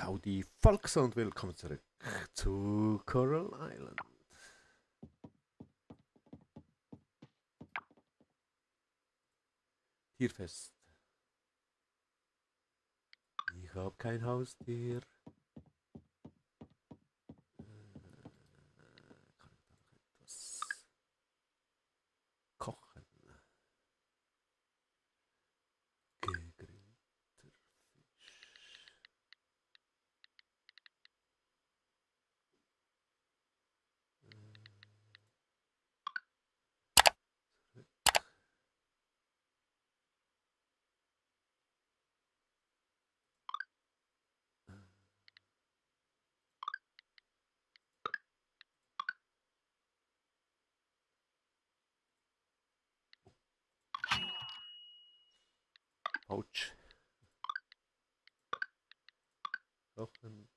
Howdy Folks und willkommen zurück zu Coral Island. Tierfest. Ich habe kein Haustier. Kann ich da noch etwas kochen? Autsch. Noch ein...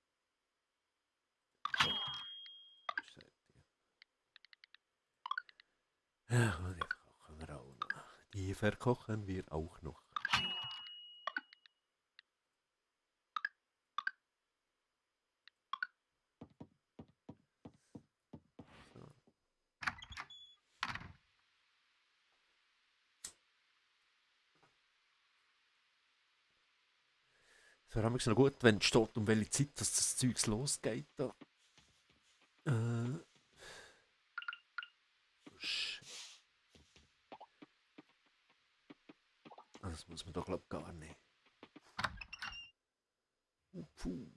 Ach, und die verkochen wir auch noch. Die verkochen wir auch noch. Es wäre noch gut, wenn es steht, um welche Zeit dass das Zeug losgeht. Da. Das muss man doch, glaube ich, gar nicht. Puh.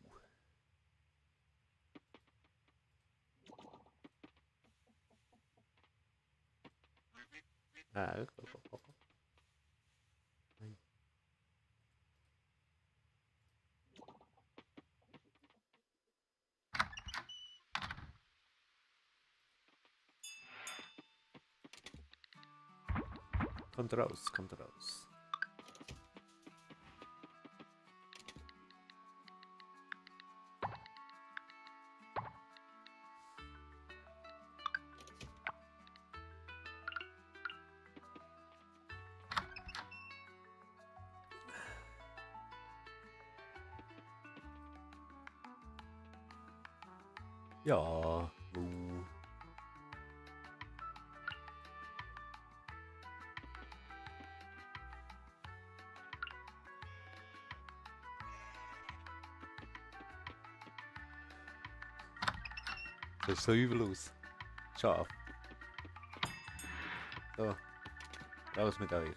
Kommt raus, kommt raus. Ja. Das ist so übel aus. Scharf. So. Raus mit euch.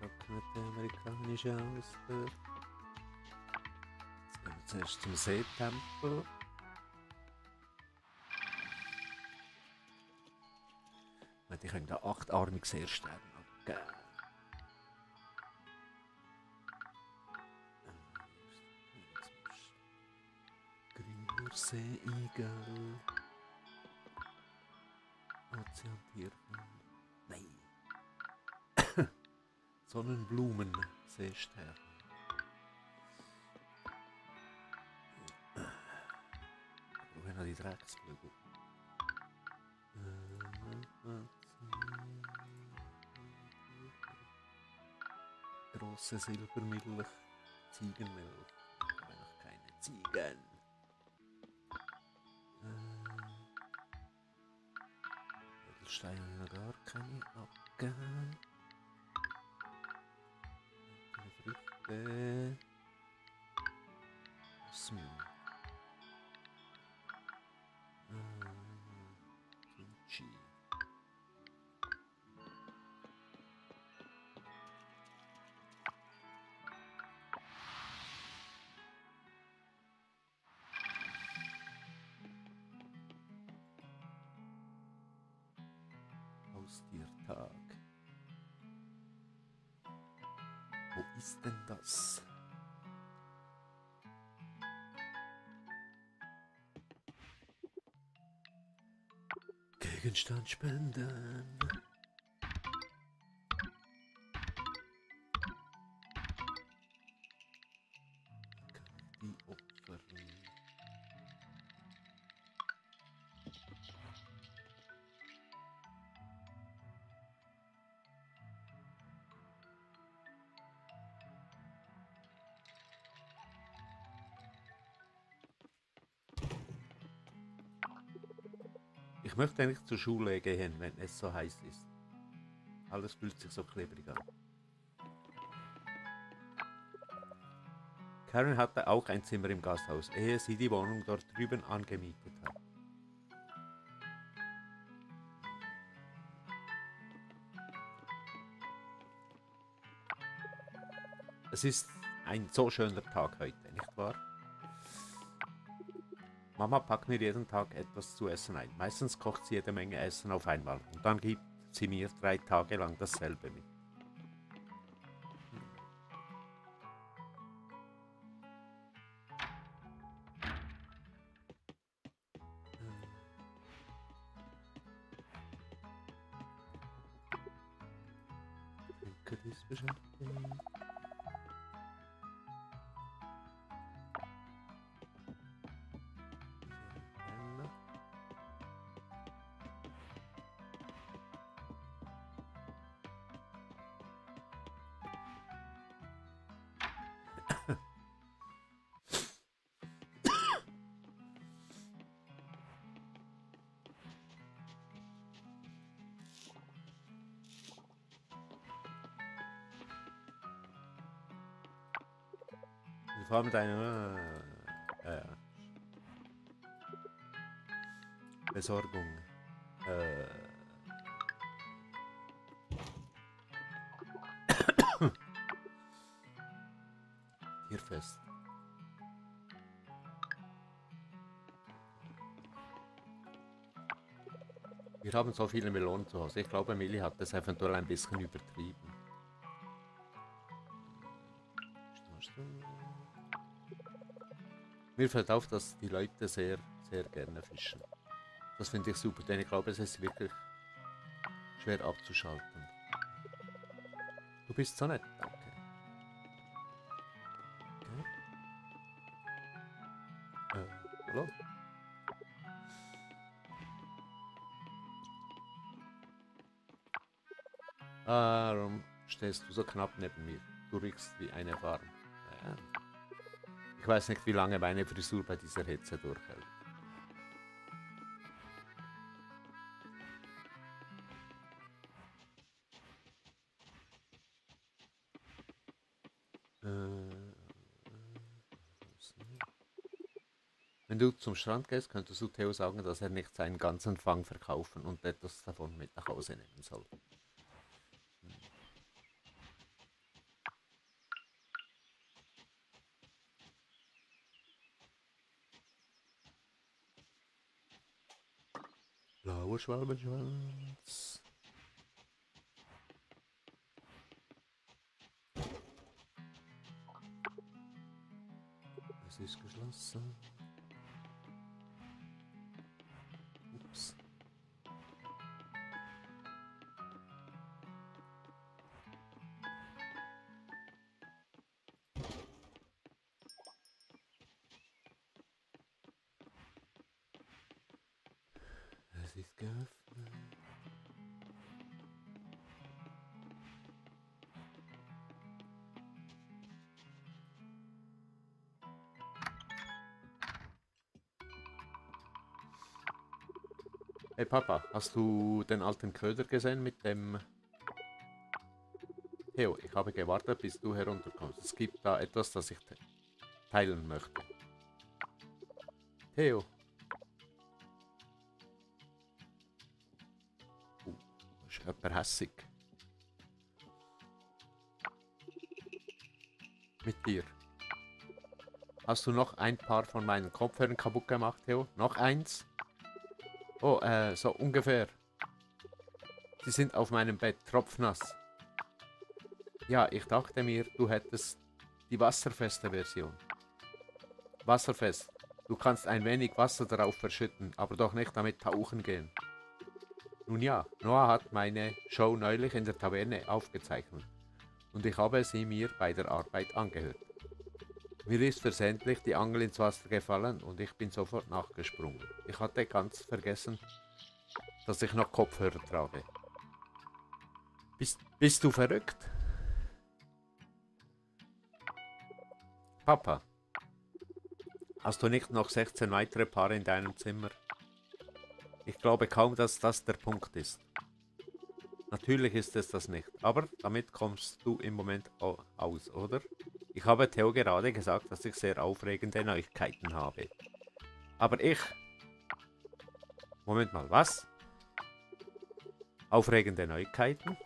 Trocknet der amerikanische Ausflug. Jetzt gehen wir zuerst zum Seetempel. Ich könnte da 8-armig sehr sterben. Okay. Grüner Seeigel. Ozeantier. Nein. Sonnenblumen. Seestern. Ich brauche noch die Drecksflügel. Grosse Silbermilch, Ziegenmilch, aber noch keine Ziegen. Edelsteine noch gar keine Abgaben. Keine Früchte. Smooth. Kimchi. Haustiertag. Wo ist denn das? Gegenstand spenden. Kann die Ich möchte eigentlich zur Schule gehen, wenn es so heiß ist. Alles fühlt sich so klebrig an. Karen hatte auch ein Zimmer im Gasthaus, ehe sie die Wohnung dort drüben angemietet hat. Es ist ein so schöner Tag heute, nicht wahr? Mama packt mir jeden Tag etwas zu essen ein. Meistens kocht sie jede Menge Essen auf einmal und dann gibt sie mir 3 Tage lang dasselbe mit. Vor allem deine Besorgung. Hier fest. Wir haben so viele Melonen zu Hause. Ich glaube, Milli hat das eventuell ein bisschen übertrieben. Mir fällt auf, dass die Leute sehr, sehr gerne fischen. Das finde ich super, denn ich glaube, es ist wirklich schwer abzuschalten. Du bist so nett, danke. Okay. Hallo? Warum stehst du so knapp neben mir? Du riechst wie eine Farm. Ja. Ich weiß nicht, wie lange meine Frisur bei dieser Hitze durchhält. Wenn du zum Strand gehst, könntest du Theo sagen, dass er nicht seinen ganzen Fang verkaufen und etwas davon mit nach Hause nehmen soll. Schwalbenschwanz. Es ist geschlossen. Ups. Es ist geöffnet. Hey Papa, hast du den alten Köder gesehen mit dem... Theo, ich habe gewartet, bis du herunterkommst. Es gibt da etwas, das ich teilen möchte. Theo. Ist jemand hässig. Mit dir. Hast du noch ein paar von meinen Kopfhörern kaputt gemacht, Theo? Noch eins? Oh, so ungefähr. Sie sind auf meinem Bett, tropfnass. Ja, ich dachte mir, du hättest die wasserfeste Version. Wasserfest. Du kannst ein wenig Wasser darauf verschütten, aber doch nicht damit tauchen gehen. Nun ja, Noah hat meine Show neulich in der Taverne aufgezeichnet und ich habe sie mir bei der Arbeit angehört. Mir ist versehentlich die Angel ins Wasser gefallen und ich bin sofort nachgesprungen. Ich hatte ganz vergessen, dass ich noch Kopfhörer trage. Bist du verrückt? Papa, hast du nicht noch 16 weitere Paare in deinem Zimmer? Ich glaube kaum, dass das der Punkt ist. Natürlich ist es das nicht, aber damit kommst du im Moment aus, oder? Ich habe Theo gerade gesagt, dass ich sehr aufregende Neuigkeiten habe. Aber ich... Moment mal, was? Aufregende Neuigkeiten?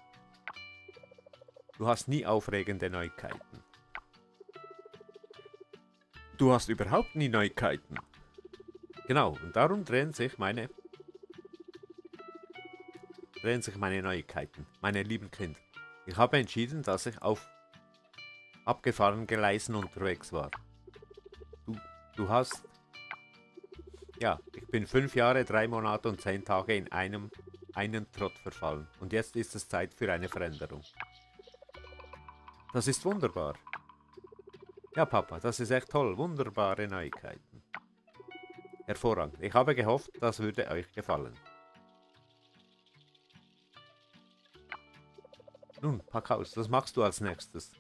Du hast nie aufregende Neuigkeiten. Du hast überhaupt nie Neuigkeiten. Genau, und darum drehen sich meine Neuigkeiten, meine lieben Kinder. Ich habe entschieden, dass ich auf abgefahrenen Gleisen unterwegs war. Du hast... Ja, ich bin 5 Jahre, 3 Monate und 10 Tage in einen Trott verfallen. Und jetzt ist es Zeit für eine Veränderung. Das ist wunderbar. Ja, Papa, das ist echt toll. Wunderbare Neuigkeiten. Hervorragend. Ich habe gehofft, das würde euch gefallen. Nun, pack aus. Was machst du als nächstes?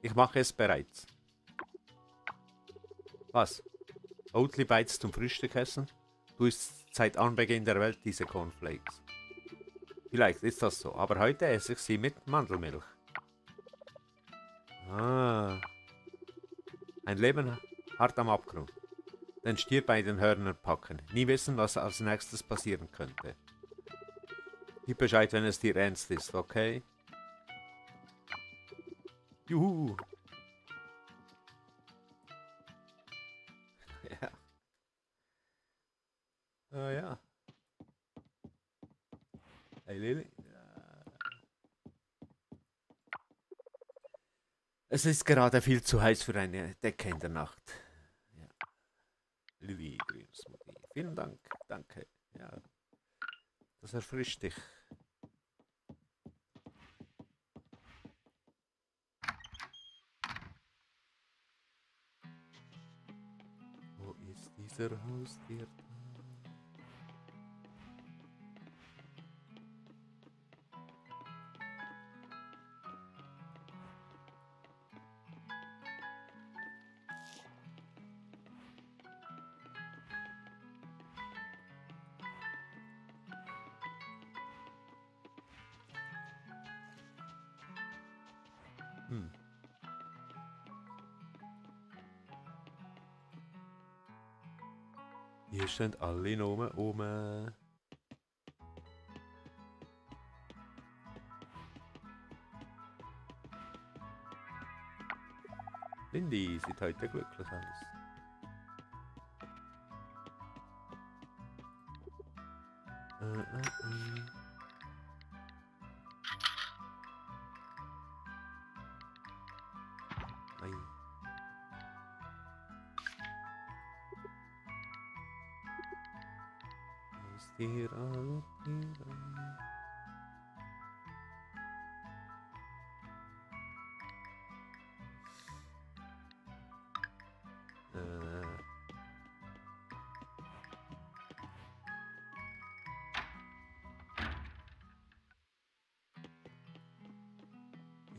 Ich mache es bereits. Was? Oatly Bites zum Frühstück essen? Du isst seit Anbeginn der Welt diese Cornflakes. Vielleicht ist das so, aber heute esse ich sie mit Mandelmilch. Ah. Ein Leben hart am Abgrund. Den Stier bei den Hörnern packen. Nie wissen, was als nächstes passieren könnte. Gib Bescheid, wenn es dir ernst ist, okay? Juhu! Ja. Ah ja. Hey Lili. Es ist gerade viel zu heiß für eine Decke in der Nacht. Ja. Lili, Grünsmoothie. Vielen Dank. Danke. Ja. Das erfrischt dich. Wo ist dieser Haustier? Hier stehen alle Nomen um. Lindy sieht heute glücklich aus.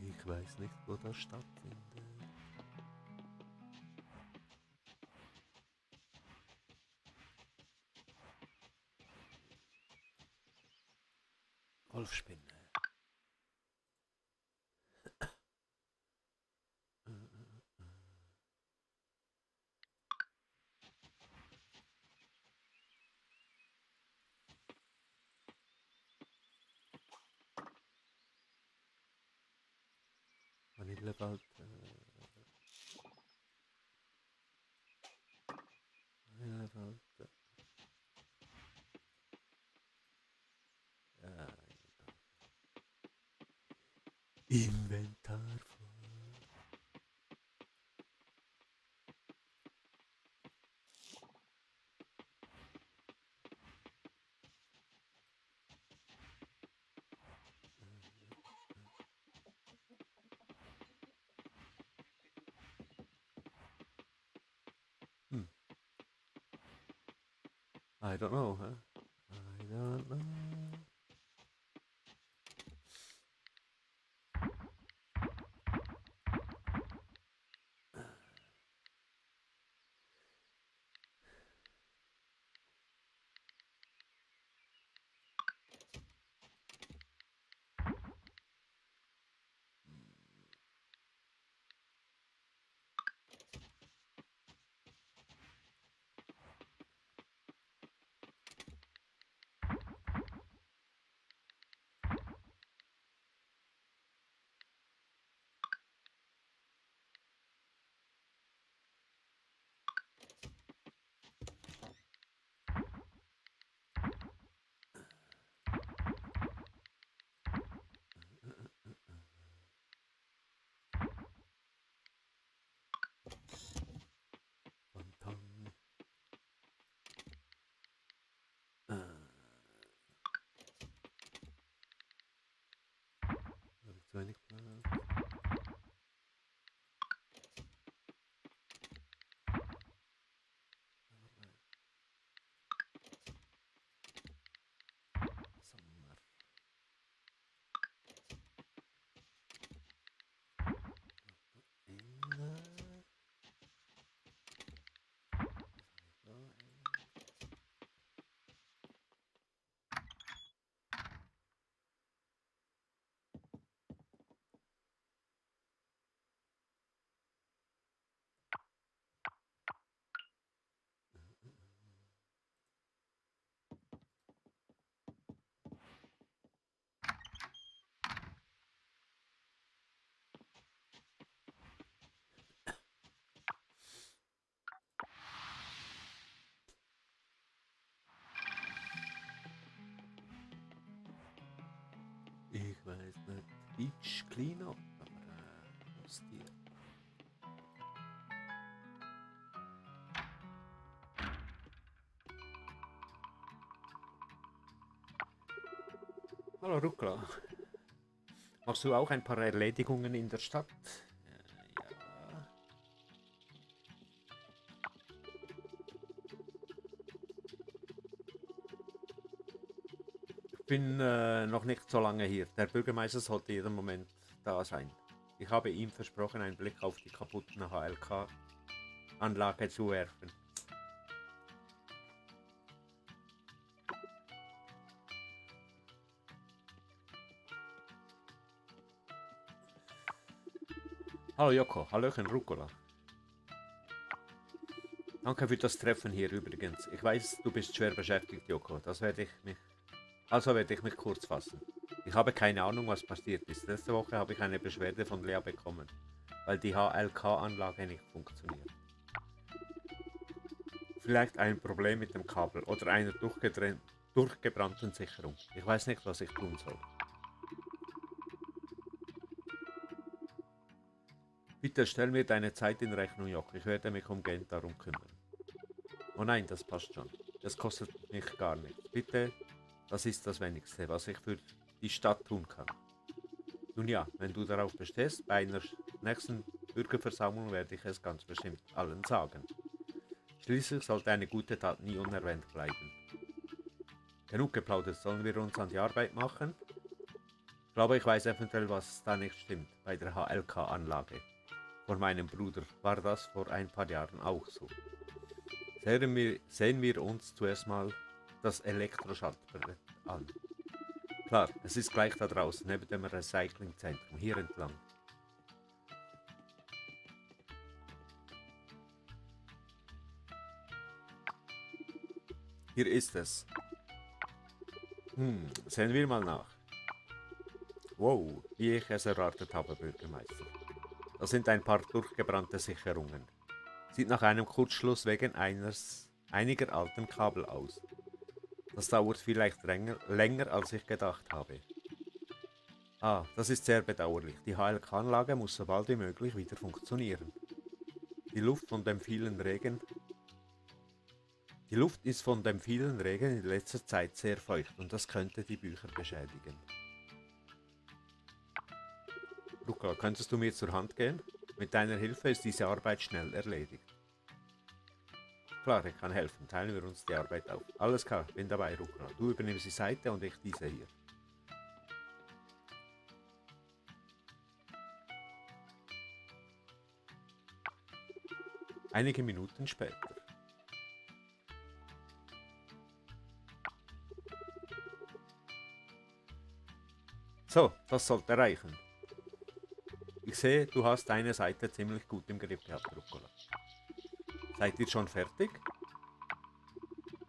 Ich weiß nicht, wo das stattfindet. Wolfspinne. Inventar I don't know, huh? I don't know. Ich weiß nicht. Beach Cleanup. Aber was die? Hallo Ruckla. Machst du auch ein paar Erledigungen in der Stadt? Ja. Ich bin noch nicht so lange hier. Der Bürgermeister sollte jeden Moment da sein. Ich habe ihm versprochen, einen Blick auf die kaputten HLK-Anlage zu werfen. Hallo Joko, hallöchen Rucola. Danke für das Treffen hier übrigens. Ich weiß, du bist schwer beschäftigt, Joko. Also werde ich mich kurz fassen. Ich habe keine Ahnung, was passiert ist. Letzte Woche habe ich eine Beschwerde von Lea bekommen, weil die HLK-Anlage nicht funktioniert. Vielleicht ein Problem mit dem Kabel oder einer durchgebrannten Sicherung. Ich weiß nicht, was ich tun soll. Bitte stell mir deine Zeit in Rechnung, Jock. Ich werde mich umgehend darum kümmern. Oh nein, das passt schon. Das kostet mich gar nichts. Bitte, das ist das Wenigste, was ich für die Stadt tun kann. Nun ja, wenn du darauf bestehst, bei einer nächsten Bürgerversammlung werde ich es ganz bestimmt allen sagen. Schließlich sollte eine gute Tat nie unerwähnt bleiben. Genug geplaudert, sollen wir uns an die Arbeit machen? Ich glaube, ich weiß eventuell, was da nicht stimmt bei der HLK-Anlage. Von meinem Bruder war das vor ein paar Jahren auch so. Sehen wir uns zuerst mal das Elektroschaltbrett an. Klar, es ist gleich da draußen, neben dem Recyclingzentrum, hier entlang. Hier ist es. Sehen wir mal nach. Wow, wie ich es erwartet habe, Bürgermeister. Das sind ein paar durchgebrannte Sicherungen. Sieht nach einem Kurzschluss wegen einiger alten Kabel aus. Das dauert vielleicht länger, als ich gedacht habe. Ah, das ist sehr bedauerlich. Die HLK-Anlage muss so bald wie möglich wieder funktionieren. Die Luft ist von dem vielen Regen in letzter Zeit sehr feucht und das könnte die Bücher beschädigen. Luca, könntest du mir zur Hand gehen? Mit deiner Hilfe ist diese Arbeit schnell erledigt. Klar, ich kann helfen. Teilen wir uns die Arbeit auf. Alles klar, bin dabei, Luca. Du übernimmst die Seite und ich diese hier. Einige Minuten später. So, das sollte reichen. Ich sehe, du hast deine Seite ziemlich gut im Griff gehabt, Rucola. Seid ihr schon fertig?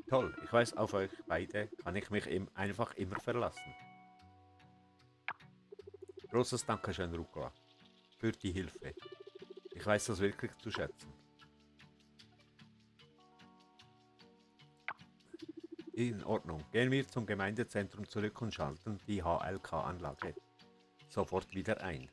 Toll, ich weiß, auf euch beide kann ich mich einfach immer verlassen. Großes Dankeschön, Rucola, für die Hilfe. Ich weiß das wirklich zu schätzen. In Ordnung, gehen wir zum Gemeindezentrum zurück und schalten die HLK-Anlage sofort wieder ein.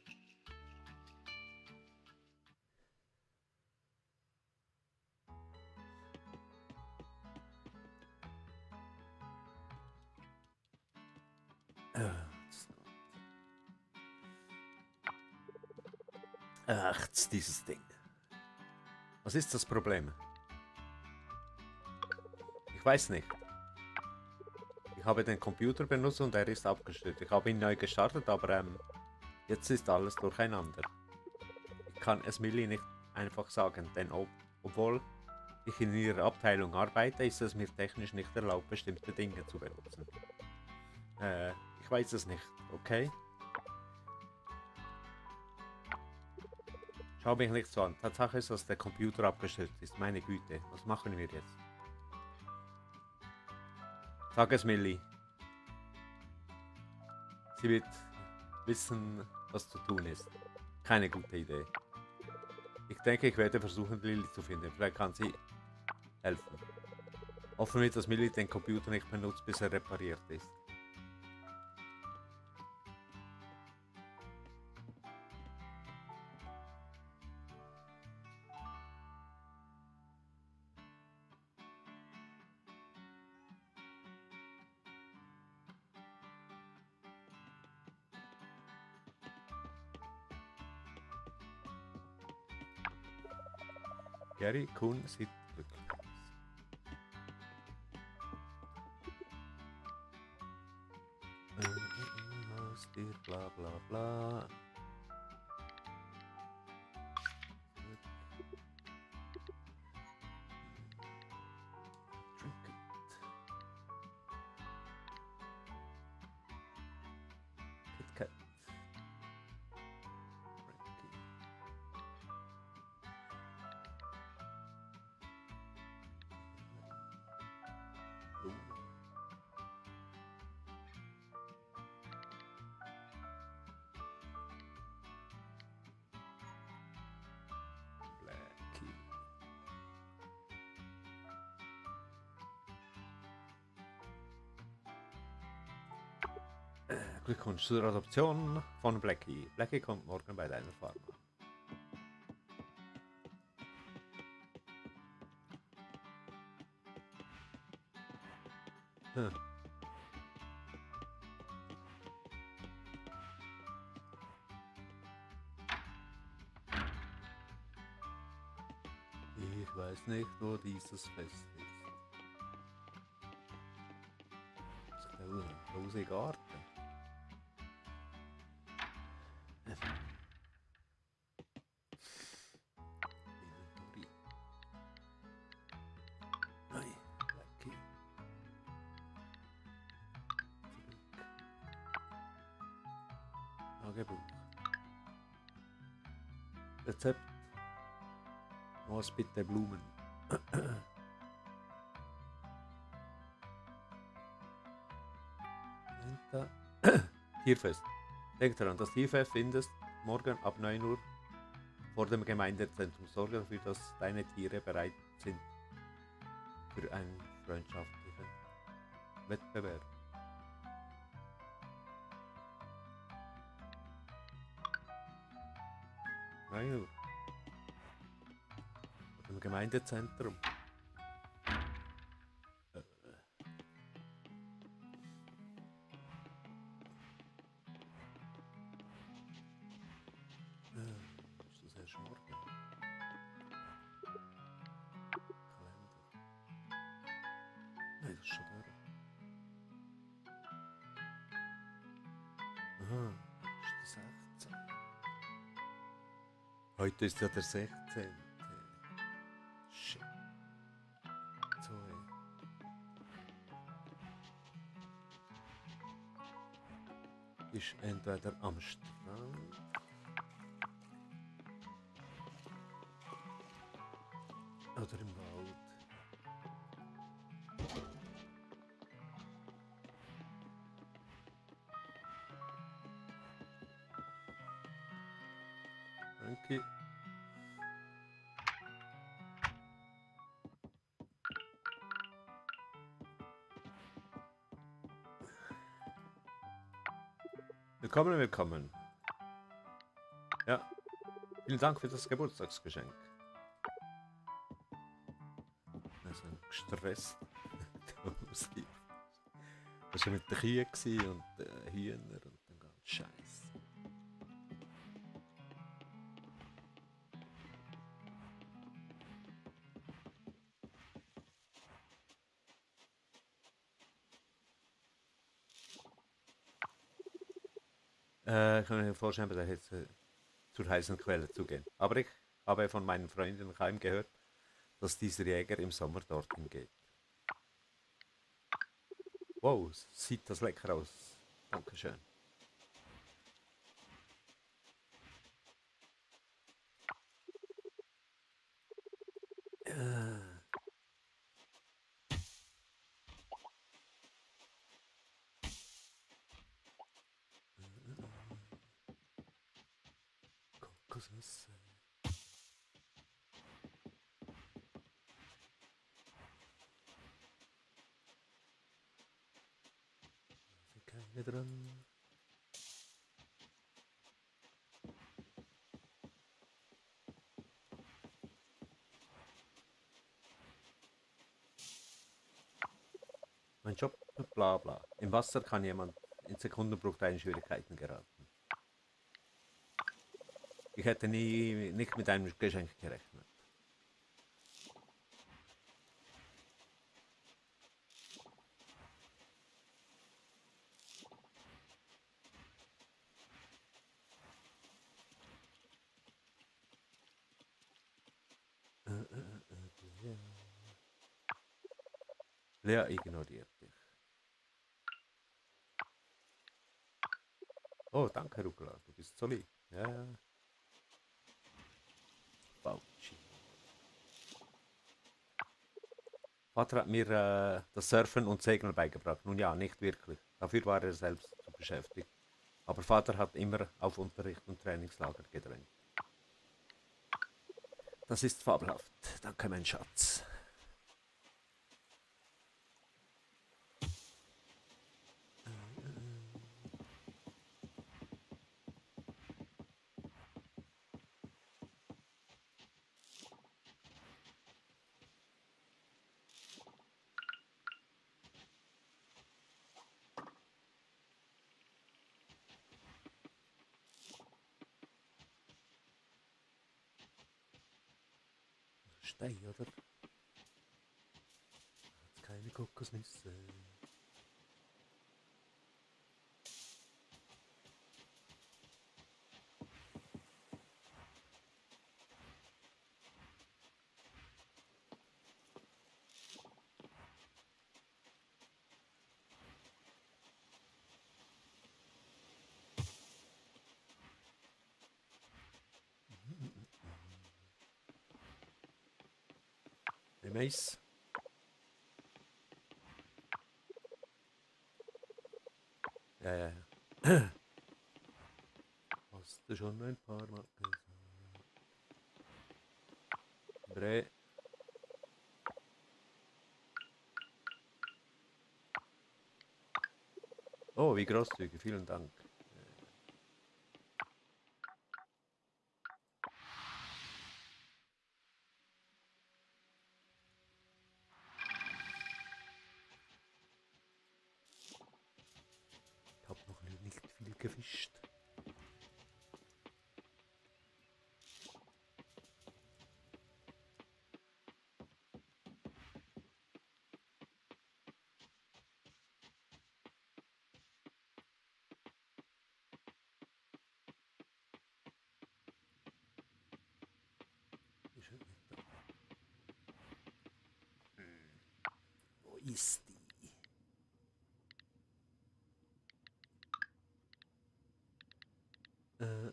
Ach, dieses Ding. Was ist das Problem? Ich weiß nicht. Ich habe den Computer benutzt und er ist abgestürzt. Ich habe ihn neu gestartet, aber jetzt ist alles durcheinander. Ich kann es Millie nicht einfach sagen, denn obwohl ich in ihrer Abteilung arbeite, ist es mir technisch nicht erlaubt, bestimmte Dinge zu benutzen. Ich weiß es nicht, okay? Schau mich nicht so an. Tatsache ist, dass der Computer abgestürzt ist. Meine Güte, was machen wir jetzt? Sag es Millie. Sie wird wissen, was zu tun ist. Keine gute Idee. Ich denke, ich werde versuchen, Lilly zu finden. Vielleicht kann sie helfen. Hoffen wir, dass Millie den Computer nicht benutzt, bis er repariert ist. Gary Kuhn sieht glücklich aus. Bla bla bla. Glückwunsch zur Adoption von Blackie. Blackie kommt morgen bei deiner Farm. Ich weiß nicht, wo dieses Fest ist. Rosengarten. Rezept. Was bitte Blumen. Tierfest. Denk daran, das Tierfest findest morgen ab 9 Uhr vor dem Gemeindezentrum. Sorge dafür, dass deine Tiere bereit sind für einen freundschaftlichen Wettbewerb. Im Gemeindezentrum. Ist das erst morgen? Kalender. Nein, das ist schon da. Aha, ist das 16. Heute ist ja der 16. Ist entweder am Strand oder im Wald. Danke. Willkommen, willkommen. Ja, vielen Dank für das Geburtstagsgeschenk. Wir sind gestresst. Das war mit den Kühen und den Hühnern und dem ganzen Scheiß. Ich kann mir vorstellen, dass ich jetzt zur heißen Quelle zugehen. Aber ich habe von meinen Freunden daheim gehört, dass dieser Jäger im Sommer dorthin geht. Wow, sieht das lecker aus. Dankeschön. Mein Job, bla bla. Im Wasser kann jemand in Sekundenbruchteilen in Schwierigkeiten geraten. Ich hätte nicht mit einem Geschenk gerechnet. Lea ignoriert dich. Oh, danke, Ruckler. Du bist so lieb. Ja. Bauchi. Vater hat mir das Surfen und Segeln beigebracht. Nun ja, nicht wirklich. Dafür war er selbst zu beschäftigt. Aber Vater hat immer auf Unterricht und Trainingslager gedrängt. Das ist fabelhaft. Danke, mein Schatz. Stein, oder? Hat's keine Kokosnüsse. Mais. Ja. Hast du schon ein paar Mal gesagt? Dreh. Oh, wie großzügig, vielen Dank. Ist die? Sarah.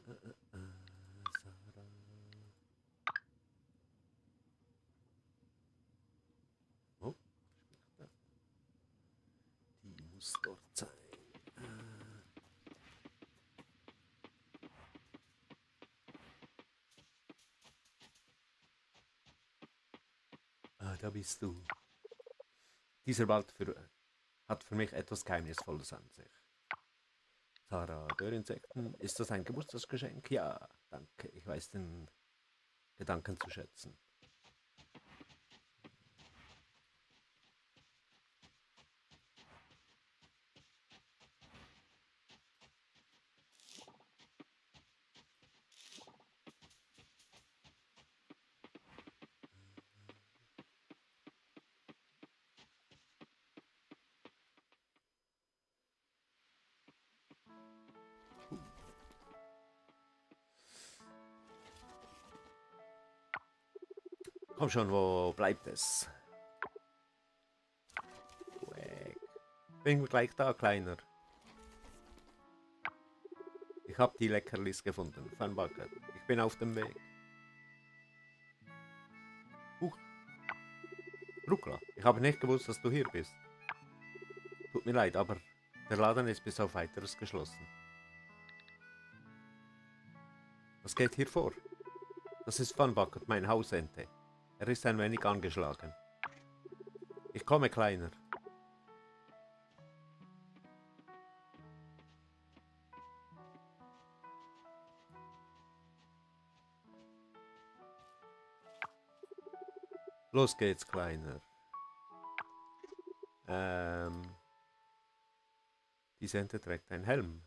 Oh, die muss dort sein. Ah, da bist du. Dieser Wald hat für mich etwas Geheimnisvolles an sich. Sarah, Dörrinsekten, ist das ein Geburtstagsgeschenk? Ja, danke, ich weiß den Gedanken zu schätzen. Komm schon, wo bleibt es? Weg. Bin gleich da, Kleiner. Ich habe die Leckerlis gefunden, Van Bakker. Ich bin auf dem Weg. Ruckla, ich habe nicht gewusst, dass du hier bist. Tut mir leid, aber der Laden ist bis auf Weiteres geschlossen. Was geht hier vor? Das ist Van Bakker, mein Hausente. Er ist ein wenig angeschlagen. Ich komme, Kleiner. Los geht's, Kleiner. Die Sente trägt einen Helm.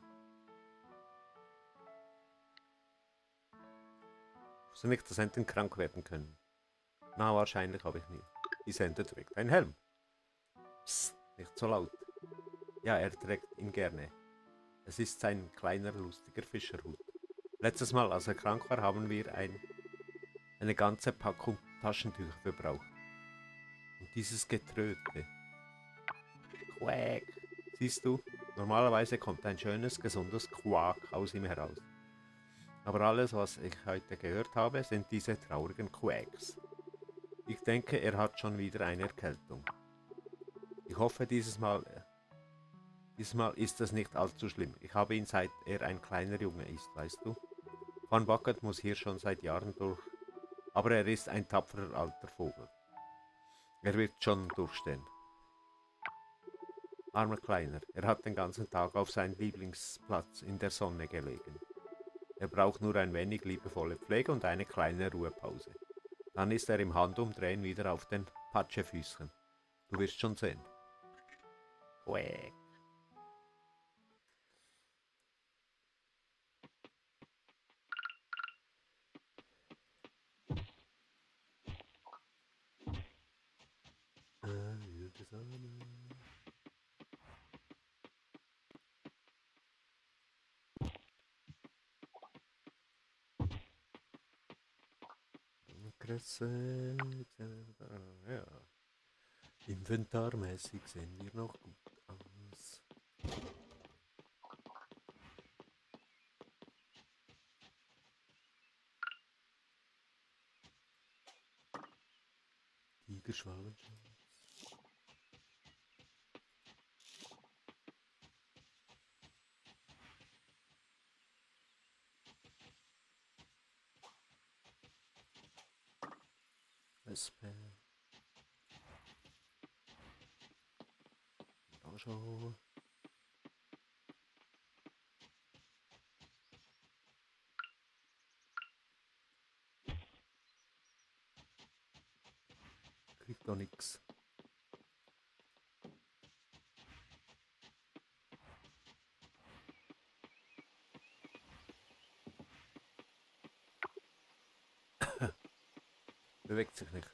Ich wusste nicht, dass Enten krank werden können. Na, wahrscheinlich habe ich nie. Die Sente trägt einen Helm. Psst, nicht so laut. Ja, er trägt ihn gerne. Es ist sein kleiner, lustiger Fischerhut. Letztes Mal, als er krank war, haben wir eine ganze Packung Taschentücher verbraucht. Und dieses Getröte. Quack. Siehst du, normalerweise kommt ein schönes, gesundes Quack aus ihm heraus. Aber alles, was ich heute gehört habe, sind diese traurigen Quacks. Ich denke, er hat schon wieder eine Erkältung. Ich hoffe, diesmal ist es nicht allzu schlimm. Ich habe ihn, seit er ein kleiner Junge ist, weißt du. Van Bakker muss hier schon seit Jahren durch, aber er ist ein tapferer alter Vogel. Er wird schon durchstehen. Armer Kleiner, er hat den ganzen Tag auf seinem Lieblingsplatz in der Sonne gelegen. Er braucht nur ein wenig liebevolle Pflege und eine kleine Ruhepause. Dann ist er im Handumdrehen wieder auf den Patschefüßchen. Du wirst schon sehen. Quäk. Ja. Inventarmäßig sehen wir noch gut aus. Tigerschwalben. Schau. Kriegt doch nichts. Bewegt sich nicht.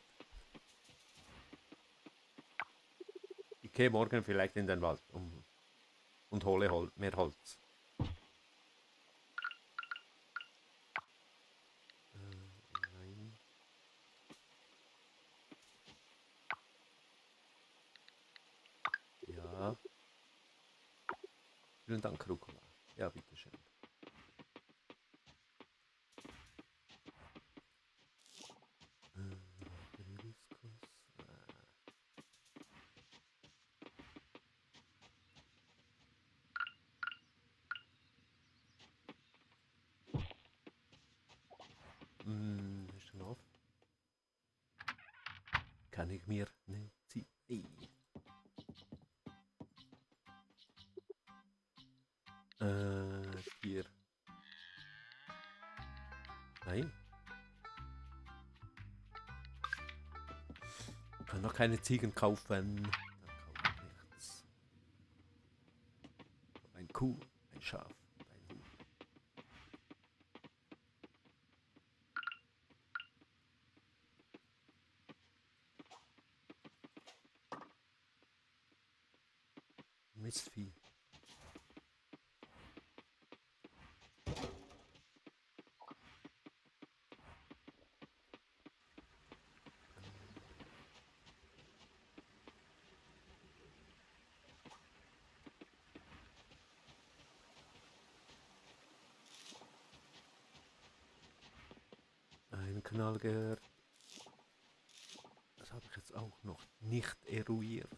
Ich gehe morgen vielleicht in den Wald und hole mehr Holz. Nein. Ja. Vielen Dank, Rucola. Ja, bitteschön. Kann ich mir nicht ziehen. Hier. Nein. Ich kann noch keine Ziegen kaufen. Da kaufe ich nichts. Ein Kuh, ein Schaf. Mistvieh. Ein Knallgehör. Das habe ich jetzt auch noch nicht eruiert.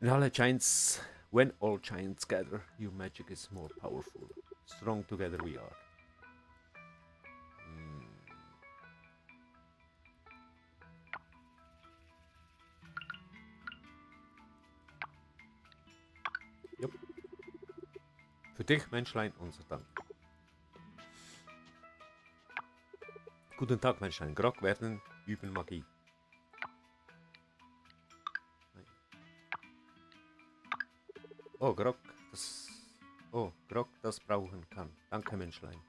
In all giants, when all giants gather, your magic is more powerful. Strong together we are. Yep. Für dich, Menschlein, unser Dank. Guten Tag, Menschlein. Grog werden, üben Magie. Oh, Grog, das brauchen kann. Danke, Menschlein.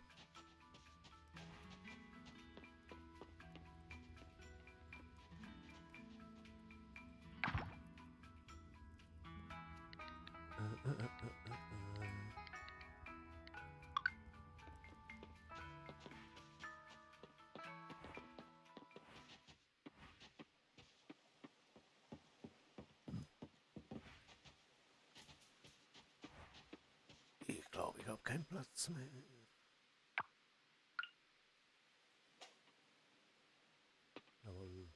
glaube, ich habe keinen Platz mehr. Jawohl.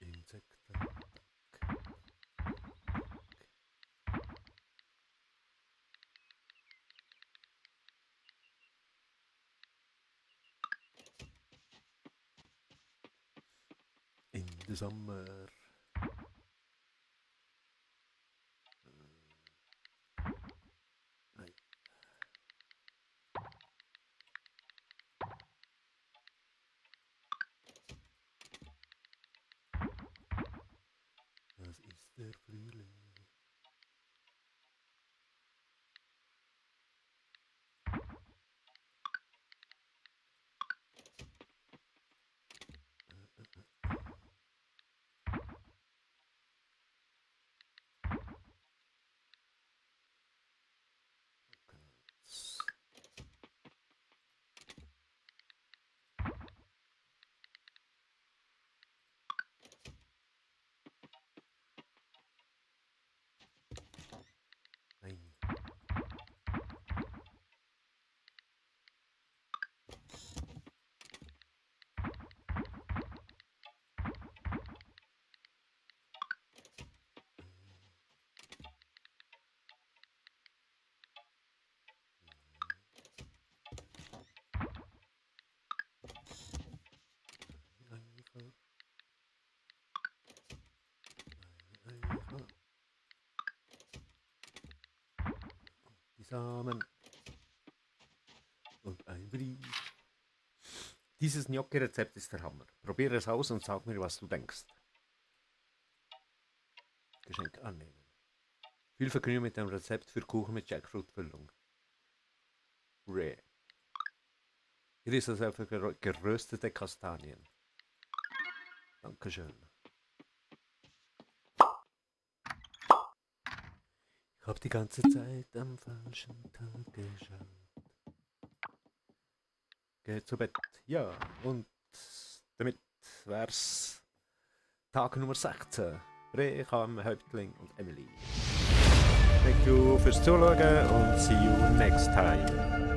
Insekten. In the summer. Nein. Das ist der Frühling. Nein. Samen und ein Brief. Dieses Gnocchi-Rezept ist der Hammer. Probiere es aus und sag mir, was du denkst. Geschenk annehmen. Viel Vergnügen mit dem Rezept für Kuchen mit Jackfruit-Füllung. Rare. Hier ist das einfach geröstete Kastanien. Dankeschön. Ich hab die ganze Zeit am falschen Tag geschaut. Geh zu Bett. Ja, und damit wär's Tag Nummer 16. Reham, Häuptling und Emily. Thank you fürs Zuschauen und see you next time.